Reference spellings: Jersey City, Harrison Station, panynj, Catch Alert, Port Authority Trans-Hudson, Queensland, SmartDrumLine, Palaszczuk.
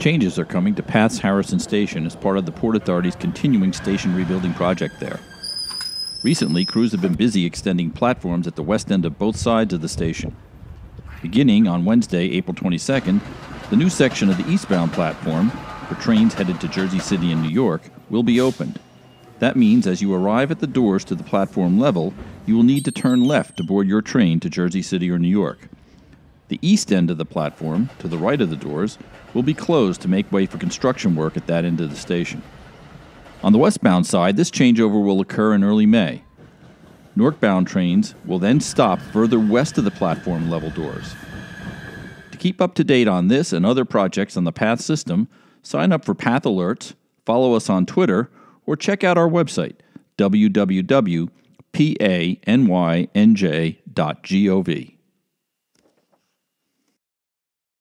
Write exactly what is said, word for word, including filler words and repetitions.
Changes are coming to Pat's Harrison Station as part of the Port Authority's continuing station rebuilding project there. Recently, crews have been busy extending platforms at the west end of both sides of the station. Beginning on Wednesday, April twenty-second, the new section of the eastbound platform, for trains headed to Jersey City and New York, will be opened. That means as you arrive at the doors to the platform level, you will need to turn left to board your train to Jersey City or New York. The east end of the platform, to the right of the doors, will be closed to make way for construction work at that end of the station. On the westbound side, this changeover will occur in early May. Northbound trains will then stop further west of the platform level doors. To keep up to date on this and other projects on the Path system, sign up for Path Alerts, follow us on Twitter, or check out our website, w w w dot panynj dot gov.